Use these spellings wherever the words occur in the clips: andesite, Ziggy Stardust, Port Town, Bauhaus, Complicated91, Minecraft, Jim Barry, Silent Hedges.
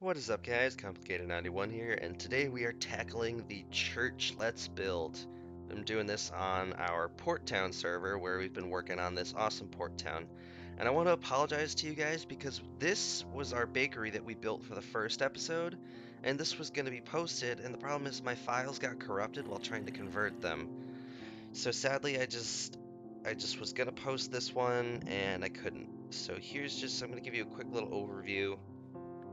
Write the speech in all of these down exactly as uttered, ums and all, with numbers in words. What is up, guys? Complicated ninety-one here, and today we are tackling the church let's build. I'm doing this on our Port Town server where we've been working on this awesome Port Town. And I want to apologize to you guys because this was our bakery that we built for the first episode, and this was going to be posted, and the problem is my files got corrupted while trying to convert them. So sadly, I just I just was going to post this one, and I couldn't. So here's just, I'm going to give you a quick little overview.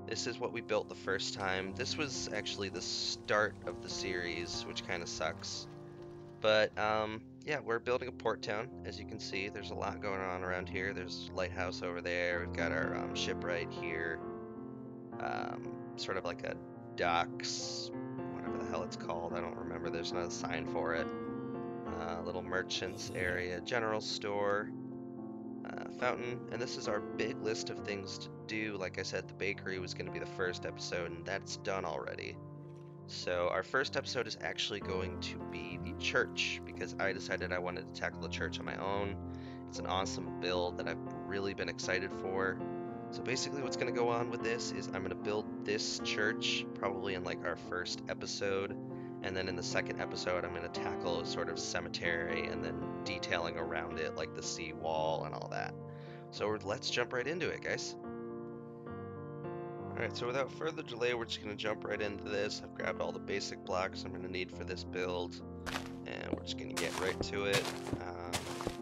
This is what we built the first time. This was actually the start of the series, which kind of sucks. But, um, yeah, we're building a port town. As you can see, there's a lot going on around here. There's a lighthouse over there. We've got our um, ship right here. Um, sort of like a docks, whatever the hell it's called. I don't remember. There's not a sign for it. Uh, little merchants area, general store. Uh, fountain, and this is our big list of things to do. Like I said, the bakery was going to be the first episode, and that's done already. So our first episode is actually going to be the church, because I decided I wanted to tackle the church on my own. It's an awesome build that I've really been excited for. So basically what's going to go on with this is I'm going to build this church probably in like our first episode, and then in the second episode I'm going to tackle a sort of cemetery and then detailing around it, like the sea wall and all that. So let's jump right into it, guys. Alright, so without further delay, we're just going to jump right into this. I've grabbed all the basic blocks I'm going to need for this build, and we're just going to get right to it. Um,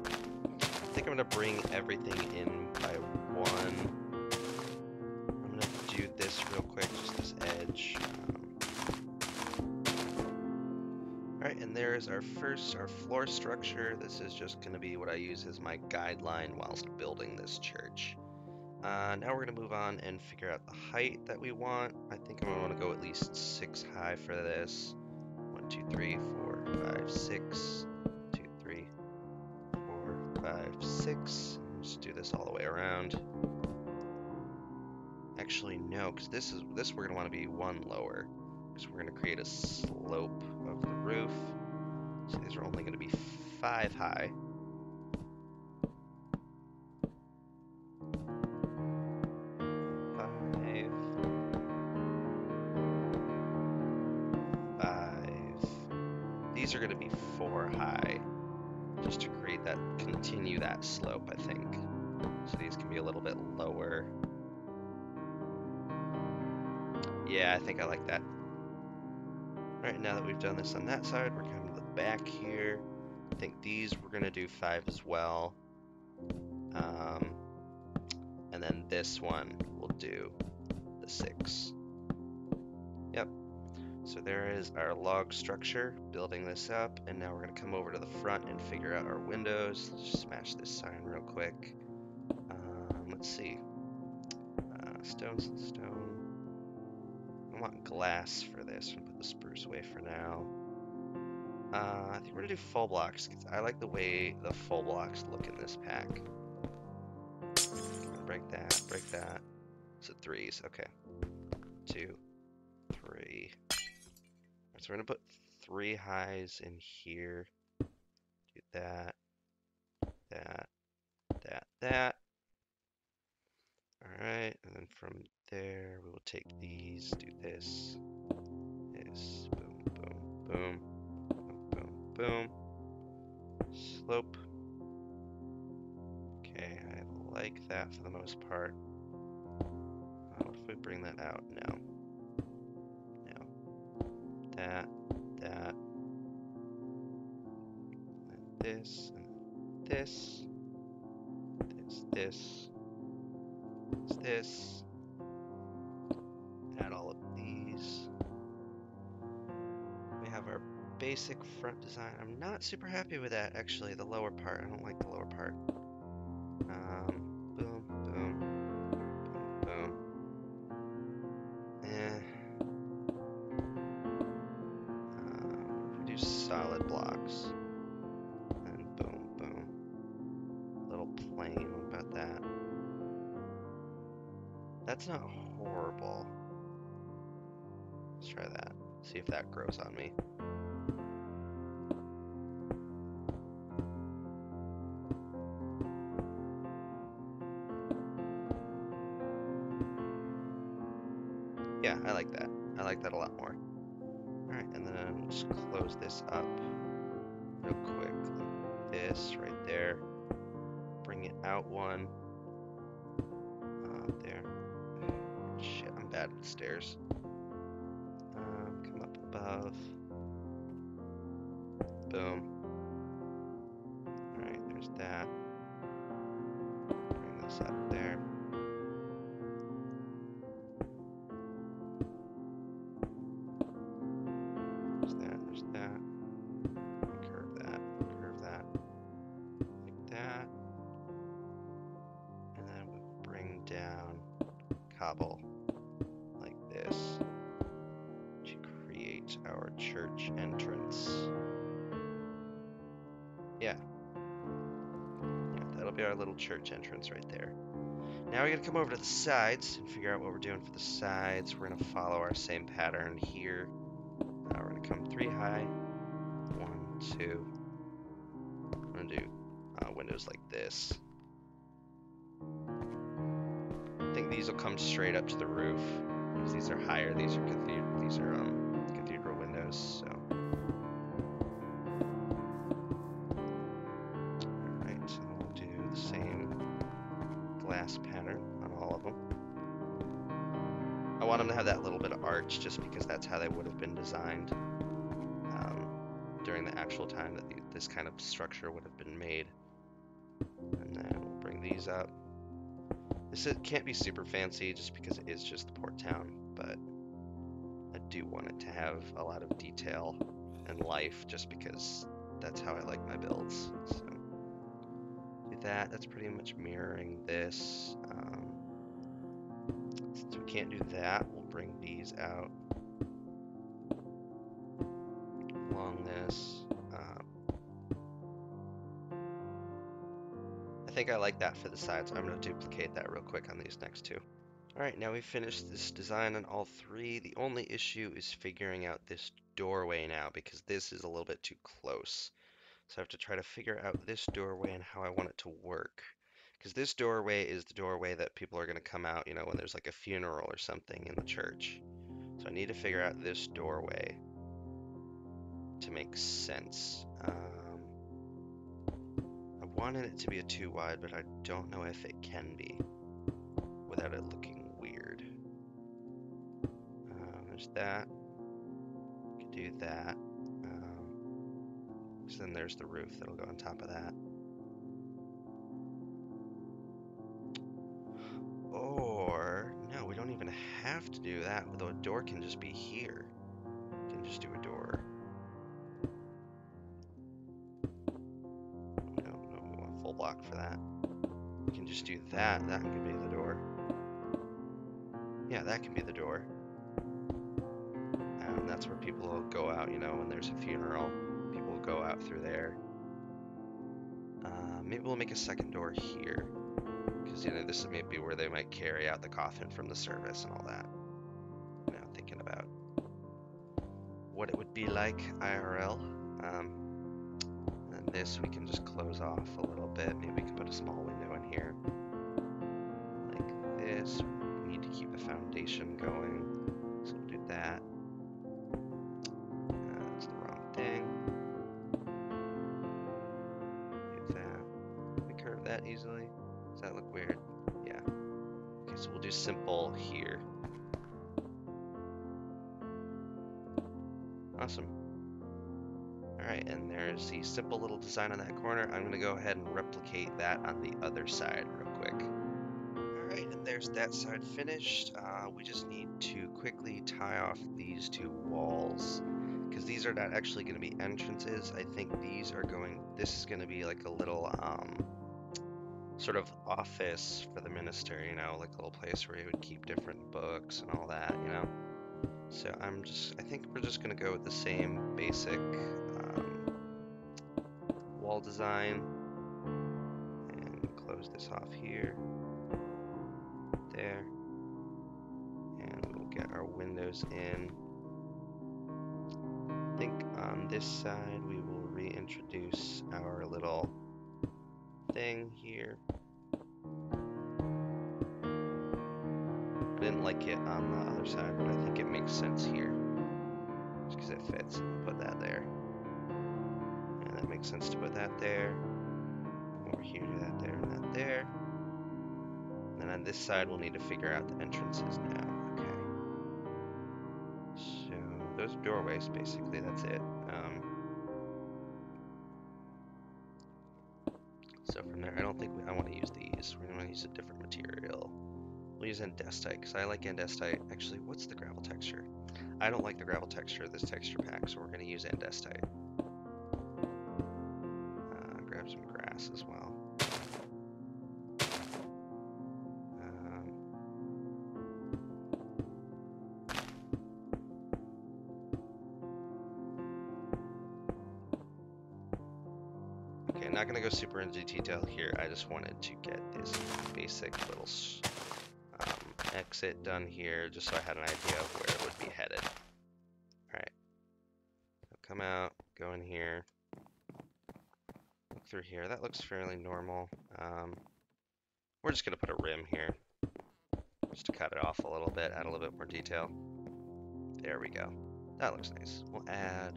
I think I'm going to bring everything in by one. I'm going to do this real quick, just this edge. Alright, and there is our first, our floor structure. This is just going to be what I use as my guideline whilst building this church. Uh, now we're going to move on and figure out the height that we want. I think I'm going to want to go at least six high for this. One, two, three, four, five, six. Two, three, four, five, six. Just do this all the way around. Actually, no, because this is this we're going to want to be one lower, because we're going to create a slope of the roof. So these are only going to be five high. Five. Five. These are going to be four high, just to create that, continue that slope, I think. So these can be a little bit lower. Yeah, I think I like that. Alright, now that we've done this on that side, we're coming to the back here. I think these we're going to do five as well. Um, and then this one we'll do the six. Yep. So there is our log structure, building this up. And now we're going to come over to the front and figure out our windows. Let's just smash this sign real quick. Um, let's see. Uh, stone, stone. I want glass for this. I'm gonna put the spruce away for now. Uh, I think we're gonna do full blocks, because I like the way the full blocks look in this pack. Break that, break that. So threes, okay. Two, three. So we're gonna put three highs in here. Do that, that, that, that. Alright, and then from there, we will take these, do this, this, boom, boom, boom, boom, boom, boom, slope. Okay, I like that for the most part. Uh, what if we bring that out? No. No. That, that, and this, and this, this, this, this, this. Add all of these. We have our basic front design. I'm not super happy with that, actually, the lower part. I don't like the lower part. Um, boom, boom, boom, boom. Eh. Um, do solid blocks. And boom, boom. A little plain about that. That's not horrible. Let's try that. See if that grows on me. Yeah, I like that. I like that a lot more. Alright, and then we'll just close this up real quick, like this right there. Bring it out one. Uh, there. Shit, I'm bad at stairs. Um, come up above. Boom. Alright, there's that. Bring this up there. Like this to create our church entrance. Yeah. Yeah, that'll be our little church entrance right there. Now we gotta come over to the sides and figure out what we're doing for the sides. We're gonna follow our same pattern here. Now we're gonna come three high. One, two. I'm gonna do uh, windows like this. I think these will come straight up to the roof, because these are higher. These are cathedral, these are um, cathedral windows. So, all right, so we'll do the same glass pattern on all of them. I want them to have that little bit of arch, just because that's how they would have been designed um, during the actual time that the, this kind of structure would have been made. And then we'll bring these up. This is, can't be super fancy just because it is just the Port Town, but I do want it to have a lot of detail and life just because that's how I like my builds. So do that. That's pretty much mirroring this. Um, since we can't do that, we'll bring these out along this. I think I like that for the sides. I'm going to duplicate that real quick on these next two. All right, now we've finished this design on all three. The only issue is figuring out this doorway now, because this is a little bit too close. So I have to try to figure out this doorway and how I want it to work, because this doorway is the doorway that people are going to come out, you know, when there's like a funeral or something in the church. So I need to figure out this doorway to make sense. Um, I wanted it to be a two wide, but I don't know if it can be without it looking weird. Um, there's that. We could do that. Um, so then there's the roof that'll go on top of that. Or, no, we don't even have to do that, although a door can just be here. We can just do a door. Block for that. You can just do that. That can be the door. Yeah, that can be the door. And that's where people will go out, you know, when there's a funeral. People will go out through there. Uh, maybe we'll make a second door here, because, you know, this is maybe where they might carry out the coffin from the service and all that. You know, thinking about what it would be like I R L. Um, This we can just close off a little bit. Maybe we can put a small window in here like this. We need to keep the foundation going, so we'll do that. That's the wrong thing. Do that. Can we curve that easily? Does that look weird? Yeah. Okay, so we'll do simple here. Awesome. Alright, and there's the simple little design on that corner. I'm going to go ahead and replicate that on the other side real quick. Alright, and there's that side finished. Uh, we just need to quickly tie off these two walls, because these are not actually going to be entrances. I think these are going, this is going to be like a little um, sort of office for the minister, you know, like a little place where he would keep different books and all that, you know. So I'm just, I think we're just going to go with the same basic wall design, and close this off here, there, and we'll get our windows in. I think on this side we will reintroduce our little thing here. I didn't like it on the other side, but I think it makes sense here. Just because it fits. Put that there. And that makes sense to put that there. Over here, do that there, and that there. And then on this side, we'll need to figure out the entrances now. Okay. So, those doorways, basically, that's it. Um, so from there, I don't think we, I want to use these. We're going to use a different material. We'll use andesite, because I like andesite. Actually, what's the gravel texture? I don't like the gravel texture of this texture pack, so we're going to use andesite. Uh, grab some grass as well. Um, okay, I'm not going to go super into detail here. I just wanted to get this basic little exit done here, just so I had an idea of where it would be headed. Alright. Come out, go in here, look through here. That looks fairly normal. Um, we're just going to put a rim here, just to cut it off a little bit, add a little bit more detail. There we go. That looks nice. We'll add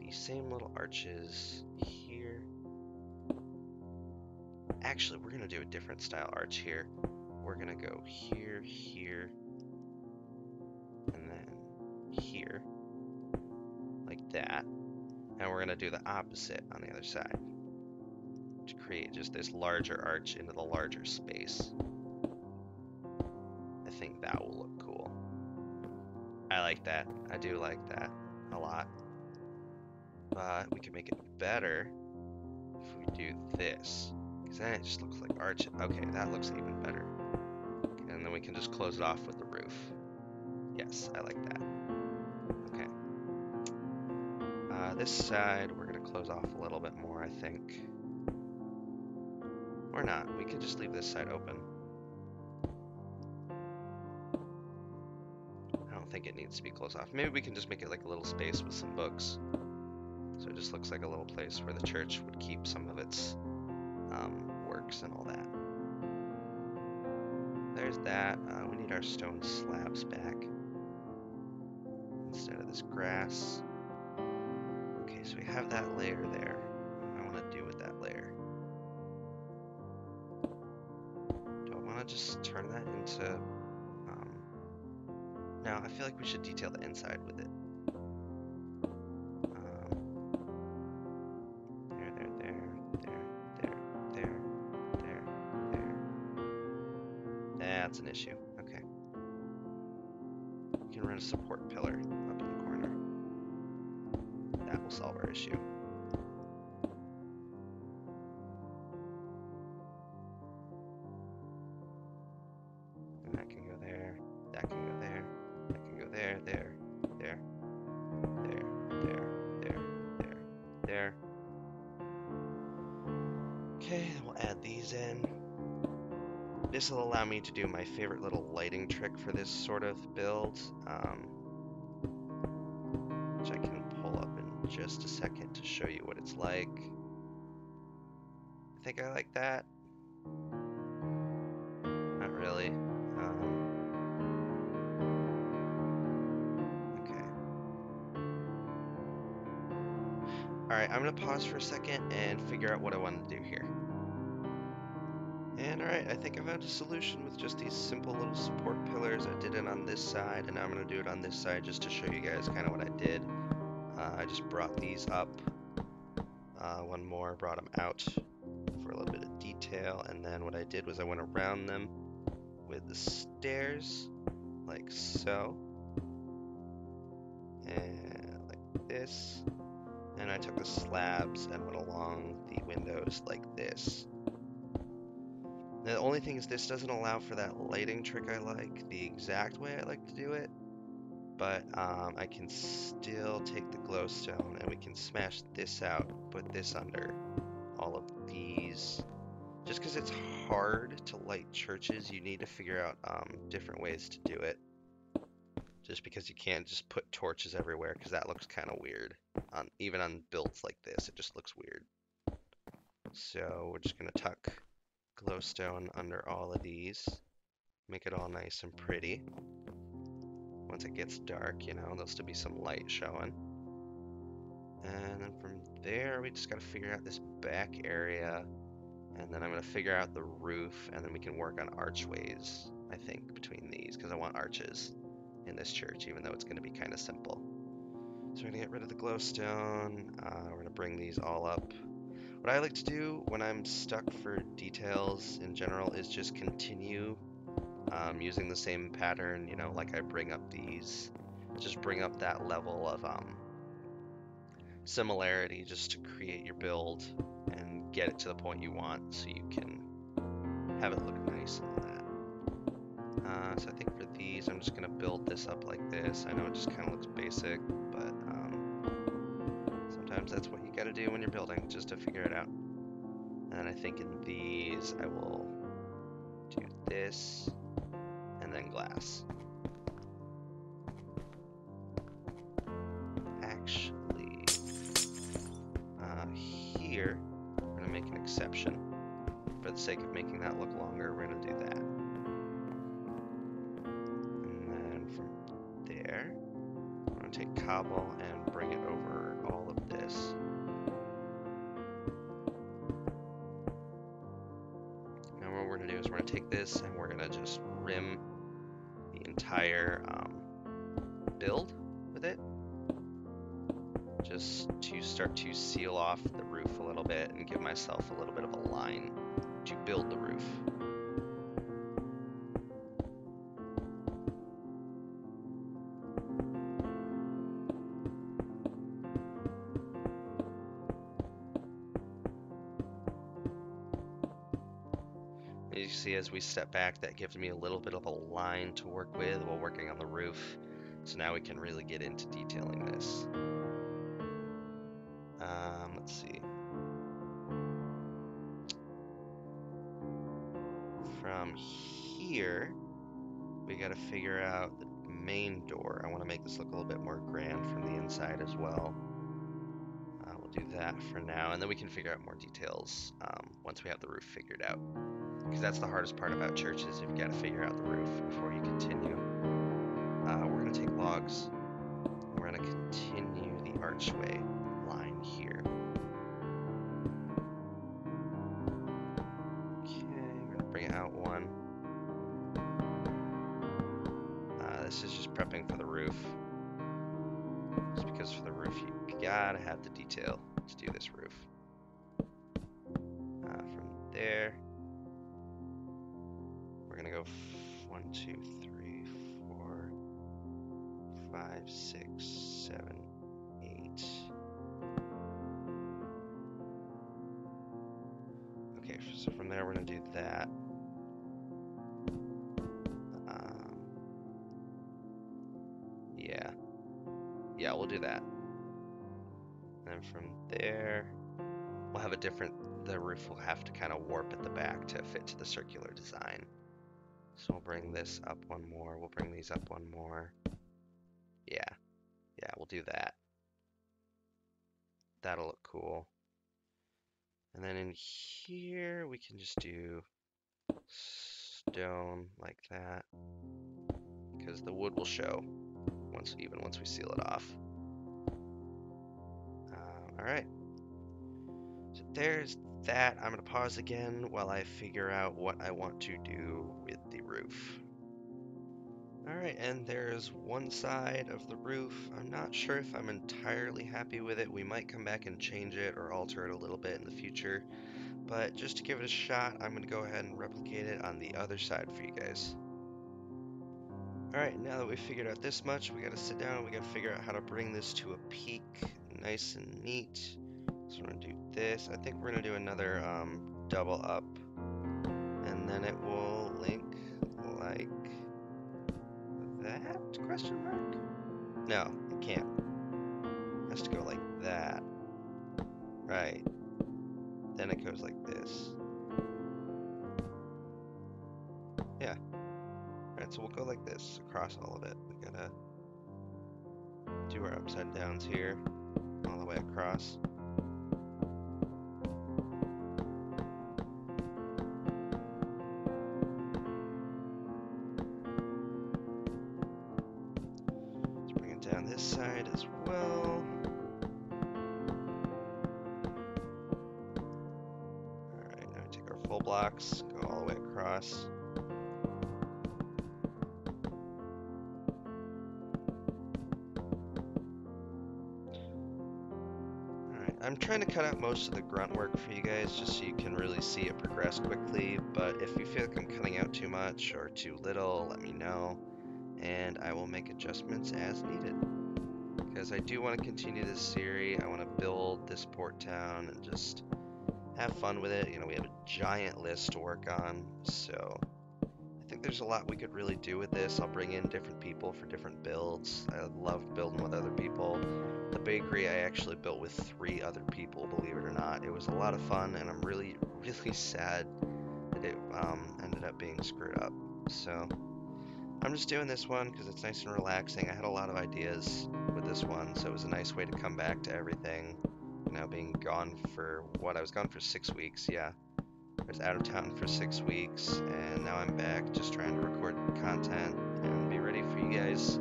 the same little arches here. Actually, we're going to do a different style arch here. We're gonna go here, here, and then here, like that. And we're gonna do the opposite on the other side to create just this larger arch into the larger space. I think that will look cool. I like that. I do like that a lot. But we can make it better if we do this, because then it just looks like arch. Okay, that looks even better. And then we can just close it off with the roof. Yes, I like that. Okay. Uh, this side, we're going to close off a little bit more, I think. Or not. We could just leave this side open. I don't think it needs to be closed off. Maybe we can just make it like a little space with some books. So it just looks like a little place where the church would keep some of its um, works and all that. There's that. Uh, we need our stone slabs back instead of this grass. Okay, so we have that layer there. What do I want to do with that layer? Do I want to just turn that into... Um, no, I feel like we should detail the inside with it. An issue. Okay. We can run a support pillar up in the corner. That will solve our issue. And that can go there. That can go there. That can go there. There. There. There. There. There. There. There. Okay, we'll add these in. This will allow me to do my favorite little lighting trick for this sort of build, um, which I can pull up in just a second to show you what it's like. I think I like that. Not really. Um, okay. Alright, I'm going to pause for a second and figure out what I want to do here. And alright, I think I found a solution with just these simple little support pillars. I did it on this side, and now I'm going to do it on this side just to show you guys kind of what I did. Uh, I just brought these up, uh, one more, brought them out for a little bit of detail, and then what I did was I went around them with the stairs, like so, and like this, and I took the slabs and went along the windows like this. The only thing is this doesn't allow for that lighting trick I like, the exact way I like to do it, but um, I can still take the glowstone and we can smash this out, put this under all of these. Just because it's hard to light churches, you need to figure out um, different ways to do it. Just because you can't just put torches everywhere, because that looks kind of weird. Um, even on builds like this, it just looks weird. So we're just going to tuck glowstone under all of these, make it all nice and pretty. Once it gets dark, you know, there'll still be some light showing. And then from there, we just got to figure out this back area. And then I'm going to figure out the roof, and then we can work on archways, I think, between these, because I want arches in this church, even though it's going to be kind of simple. So we're going to get rid of the glowstone. Uh, we're going to bring these all up. What I like to do when I'm stuck for details in general is just continue um, using the same pattern, you know, like I bring up these. Just bring up that level of um, similarity just to create your build and get it to the point you want so you can have it look nice and all that. Uh, so I think for these, I'm just going to build this up like this. I know it just kind of looks basic, but um, sometimes that's what you got to do when you're building, just to figure it out. And I think in these, I will do this and then glass. Actually, uh, here, we're going to make an exception. For the sake of making that look longer, we're going to do that. And then from there, I'm going to take cobble and bring it over all of this. Now what we're going to do is we're going to take this and we're going to just rim the entire um, build with it. Just to start to seal off the roof a little bit and give myself a little bit of a line to build the roof. As you see, as we step back, that gives me a little bit of a line to work with while working on the roof. So now we can really get into detailing this. Um, let's see. From here, we got to figure out the main door. I want to make this look a little bit more grand from the inside as well. Uh, we'll do that for now, and then we can figure out more details um, once we have the roof figured out. Because that's the hardest part about churches. You've got to figure out the roof before you continue. Uh, we're going to take logs, and we're going to continue the archway line here. Okay, we're gonna bring out one. Uh, this is just prepping for the roof. Just because for the roof you gotta have the detail to do this roof. Uh, from there, we're gonna go one, two, three, four, five, six, seven, eight. So from there, we're going to do that. Um, yeah. Yeah, we'll do that. And then from there, we'll have a different... The roof will have to kind of warp at the back to fit to the circular design. So we'll bring this up one more. We'll bring these up one more. Yeah. Yeah, we'll do that. That'll look cool. And then in here, we can just do stone like that, because the wood will show once, even once we seal it off. Um, all right, so there's that. I'm gonna pause again while I figure out what I want to do with the roof. All right, and there's one side of the roof. I'm not sure if I'm entirely happy with it. We might come back and change it or alter it a little bit in the future. But just to give it a shot, I'm going to go ahead and replicate it on the other side for you guys. All right, now that we've figured out this much, we got to sit down and we got to figure out how to bring this to a peak, nice and neat. So we're going to do this. I think we're going to do another um, double up, and then it will link like... that? Question mark? No, it can't. It has to go like that. Right. Then it goes like this. Yeah. Alright, so we'll go like this across all of it. We gotta do our upside downs here, all the way across. down this side as well. Alright, now we take our full blocks, go all the way across. I'm trying to cut out most of the grunt work for you guys just so you can really see it progress quickly, but if you feel like I'm cutting out too much or too little, let me know, and I will make adjustments as needed. Because I do want to continue this series, I want to build this port town and just have fun with it. You know, we have a giant list to work on, so I think there's a lot we could really do with this. I'll bring in different people for different builds. I love building with other people. The bakery I actually built with three other people, believe it or not. It was a lot of fun, and I'm really, really sad that it um, ended up being screwed up. So I'm just doing this one because it's nice and relaxing. I had a lot of ideas with this one, so it was a nice way to come back to everything. You know, being gone for what? I was gone for six weeks, yeah. I was out of town for six weeks, and now I'm back just trying to record content and be ready for you guys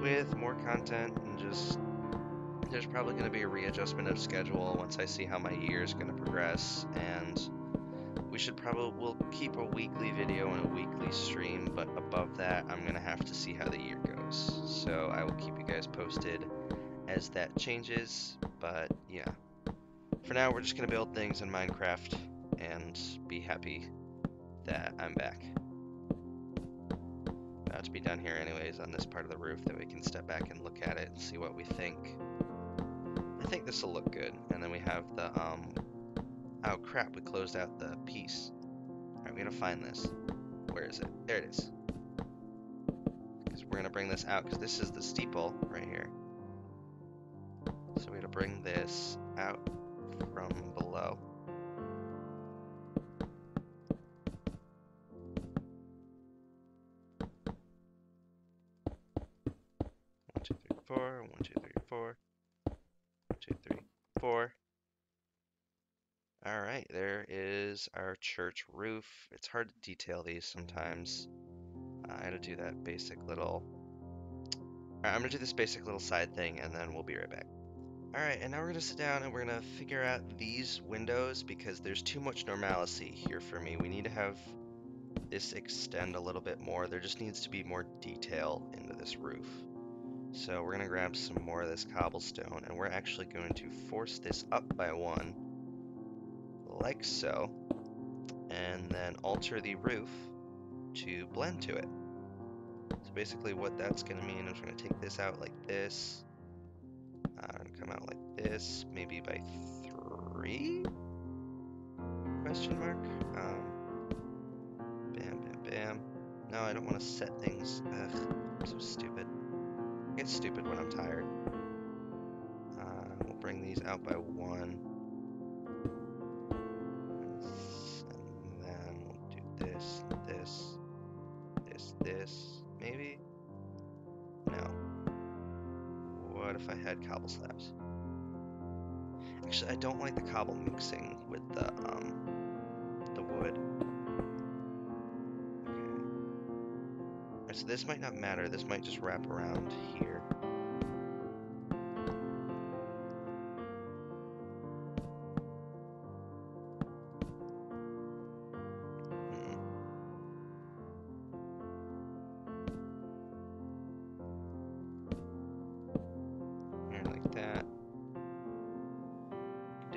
with more content, and just there's probably going to be a readjustment of schedule once I see how my year is going to progress, and we should probably we'll keep a weekly video and a weekly stream, but above that I'm going to have to see how the year goes, so I will keep you guys posted as that changes. But yeah, for now, we're just going to build things in Minecraft and be happy that I'm back. About to be done here anyways on this part of the roof, that we can step back and look at it and see what we think. I think this will look good. And then we have the, um, oh crap, we closed out the piece. Alright, we're going to find this. Where is it? There it is. Because we're going to bring this out, because this is the steeple right here. So we're going to bring this out from below. One, two, three, four. One, two, three, four. One, two, three, four. All right, there is our church roof. It's hard to detail these sometimes. Uh, I had to do that basic little. All right, I'm gonna do this basic little side thing, and then we'll be right back. Alright, and now we're going to sit down and we're going to figure out these windows, because there's too much normalcy here for me. We need to have this extend a little bit more. There just needs to be more detail into this roof. So we're going to grab some more of this cobblestone, and we're actually going to force this up by one, like so, and then alter the roof to blend to it. So basically what that's going to mean is we're going to take this out like this. I'm gonna come out like this, maybe by three? Question mark? Um, bam, bam, bam. No, I don't want to set things. Ugh, I'm so stupid. It's stupid when I'm tired. Uh, we'll bring these out by one. And then we'll do this, this, this, this, maybe? What if I had cobble slabs? Actually, I don't like the cobble mixing with the um the wood. Okay. All right, so this might not matter. This might just wrap around here.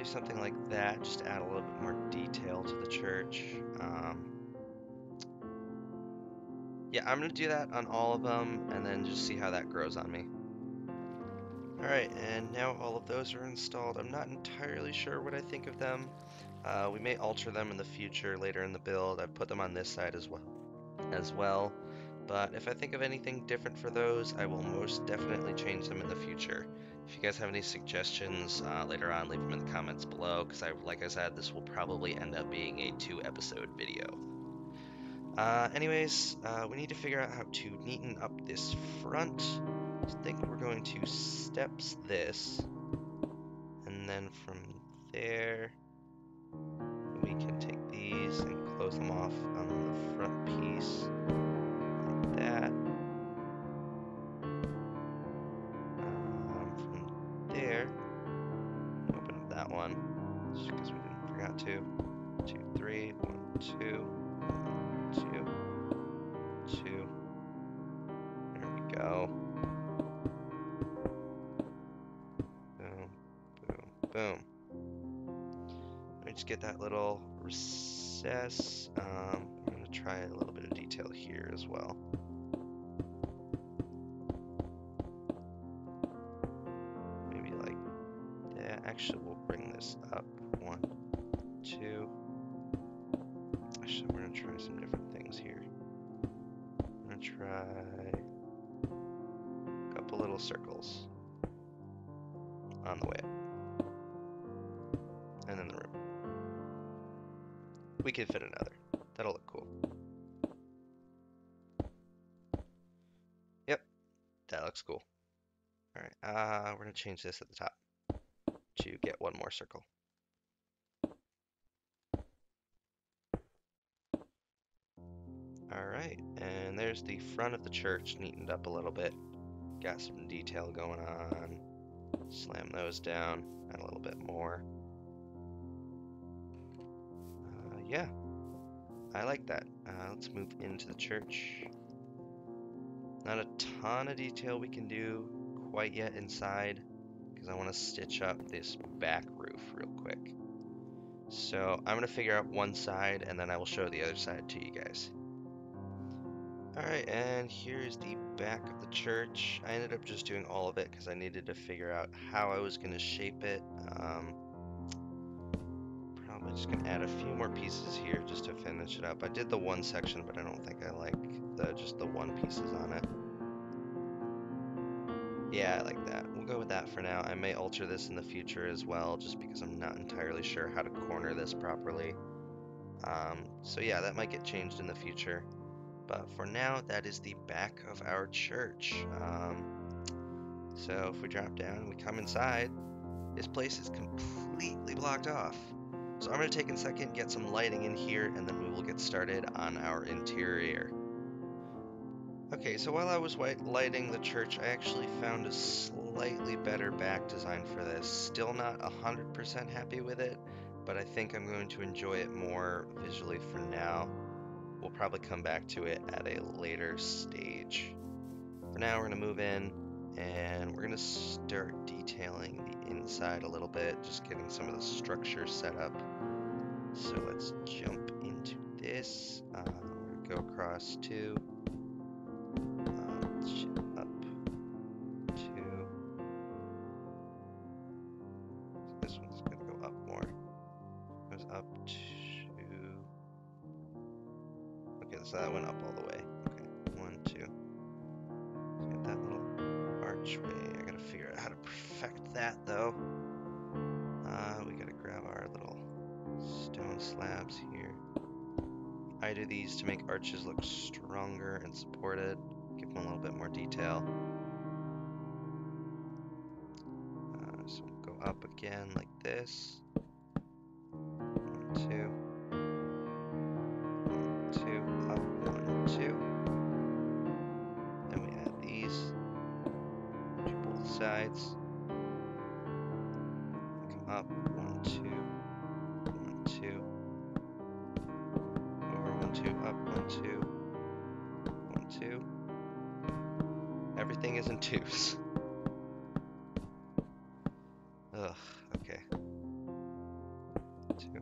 Something like that, just to add a little bit more detail to the church. Um, yeah, I'm gonna do that on all of them, and then just see how that grows on me. All right, and now all of those are installed. I'm not entirely sure what I think of them. Uh, we may alter them in the future, later in the build. I've put them on this side as well, as well. But if I think of anything different for those, I will most definitely change them in the future. If you guys have any suggestions uh, later on, leave them in the comments below, because I, like I said, this will probably end up being a two-episode video. Uh, anyways, uh, we need to figure out how to neaten up this front. I think we're going to steps this, and then from there, we can take these and close them off on the front piece, like that. one, two, two, three, one, two, one, two, two. There we go. Boom, boom, boom. Let me just get that little recess. Um, I'm gonna try a little bit of detail here as well. Actually, we'll bring this up. One, two. Actually, we're gonna try some different things here. I'm gonna try a couple little circles on the way up, and then the room. We could fit another. That'll look cool. Yep, that looks cool. All right, uh, we're gonna change this at the top to get one more circle. All right, and there's the front of the church neatened up a little bit. Got some detail going on. Slam those down, add a little bit more. Uh, yeah, I like that. Uh, let's move into the church. Not a ton of detail we can do quite yet inside. I want to stitch up this back roof real quick. So I'm going to figure out one side and then I will show the other side to you guys. Alright, and here's the back of the church. I ended up just doing all of it because I needed to figure out how I was going to shape it. Um, probably just going to add a few more pieces here just to finish it up. I did the one section, but I don't think I like the just the one pieces on it. Yeah, I like that. We'll go with that for now. I may alter this in the future as well, just because I'm not entirely sure how to corner this properly. Um, so yeah, that might get changed in the future. But for now, that is the back of our church. Um, so if we drop down and we come inside, this place is completely blocked off. So I'm going to take a second, get some lighting in here, and then we will get started on our interior. Okay, so while I was lighting the church, I actually found a slightly better back design for this. Still not one hundred percent happy with it, but I think I'm going to enjoy it more visually for now. We'll probably come back to it at a later stage. For now, we're going to move in, and we're going to start detailing the inside a little bit, just getting some of the structure set up. So let's jump into this. Uh, we're going to go across to... up to this one's gonna go up more. It goes up to okay, so that went up all the way. Okay, one, two. So get that little archway. I gotta figure out how to perfect that though. Uh, we gotta grab our little stone slabs here. I do these to make arches look stronger and supported. Give them a little bit more detail. Uh, so we'll go up again like this. One, two. One, two. Up, one, two. Then we add these to both sides. Come up, one, two. One, two. Over, one, two. Up, one, two. One, two. Everything is in twos. Ugh, okay. Two,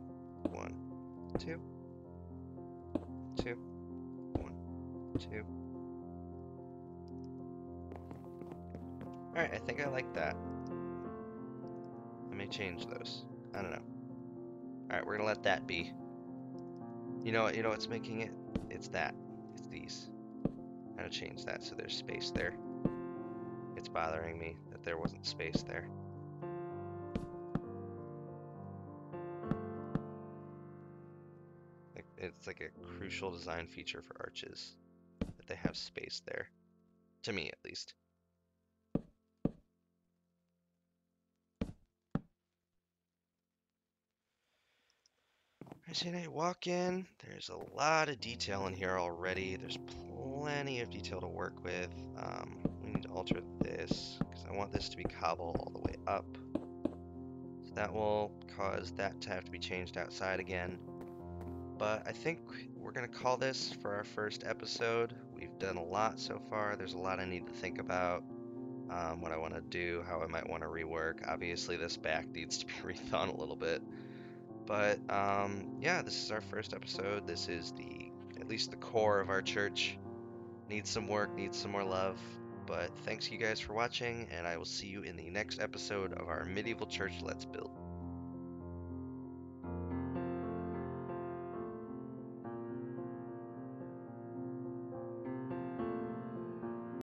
one, two. Two, one, two. Alright, I think I like that. I may change those. I don't know. Alright, we're gonna let that be. You know what, you know what's making it? It's that. It's these. I'm gonna change that so there's space there. It's bothering me that there wasn't space there. It's like a crucial design feature for arches, that they have space there. To me, at least. I see I walk in. There's a lot of detail in here already. There's plenty of detail to work with. Um, alter this because I want this to be cobble all the way up. So that will cause that to have to be changed outside again. But I think we're going to call this for our first episode. We've done a lot so far. There's a lot I need to think about. Um, what I want to do, how I might want to rework. Obviously, this back needs to be rethought a little bit. But, um, yeah, this is our first episode. This is the, at least the core of our church. Needs some work, needs some more love. But thanks you guys for watching, and I will see you in the next episode of our medieval church Let's Build.